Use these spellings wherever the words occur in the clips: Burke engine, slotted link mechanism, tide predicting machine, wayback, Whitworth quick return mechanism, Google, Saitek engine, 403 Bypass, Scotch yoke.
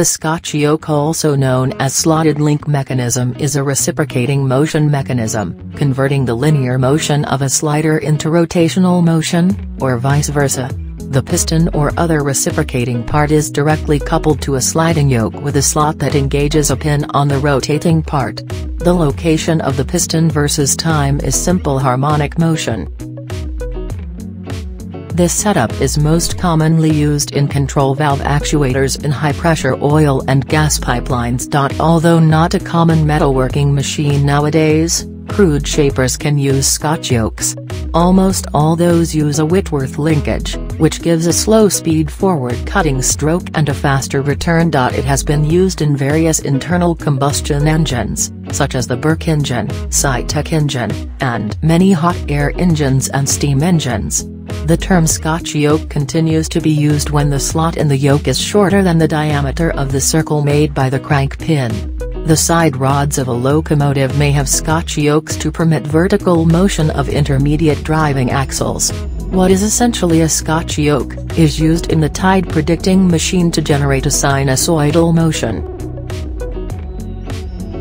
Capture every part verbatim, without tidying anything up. The Scotch yoke, also known as slotted link mechanism, is a reciprocating motion mechanism, converting the linear motion of a slider into rotational motion, or vice versa. The piston or other reciprocating part is directly coupled to a sliding yoke with a slot that engages a pin on the rotating part. The location of the piston versus time is simple harmonic motion. This setup is most commonly used in control valve actuators in high-pressure oil and gas pipelines. Although not a common metalworking machine nowadays, crude shapers can use Scotch yokes. Almost all those use a Whitworth linkage, which gives a slow speed forward cutting stroke and a faster return. It has been used in various internal combustion engines, such as the Burke engine, Saitek engine, and many hot air engines and steam engines. The term Scotch yoke continues to be used when the slot in the yoke is shorter than the diameter of the circle made by the crank pin. The side rods of a locomotive may have Scotch yokes to permit vertical motion of intermediate driving axles. What is essentially a Scotch yoke is used in the tide predicting machine to generate a sinusoidal motion.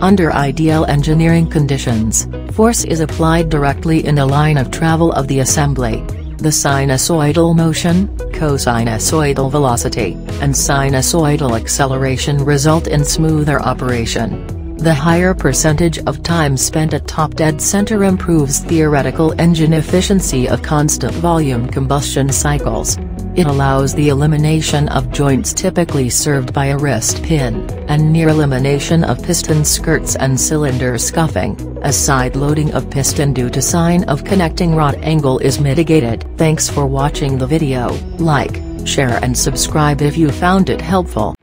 Under ideal engineering conditions, force is applied directly in the line of travel of the assembly. The sinusoidal motion, cosinusoidal velocity, and sinusoidal acceleration result in smoother operation. The higher percentage of time spent at top dead center improves theoretical engine efficiency of constant volume combustion cycles. It allows the elimination of joints typically served by a wrist pin, and near elimination of piston skirts and cylinder scuffing, as side loading of piston due to sign of connecting rod angle is mitigated. Thanks for watching the video. Like, share and subscribe if you found it helpful.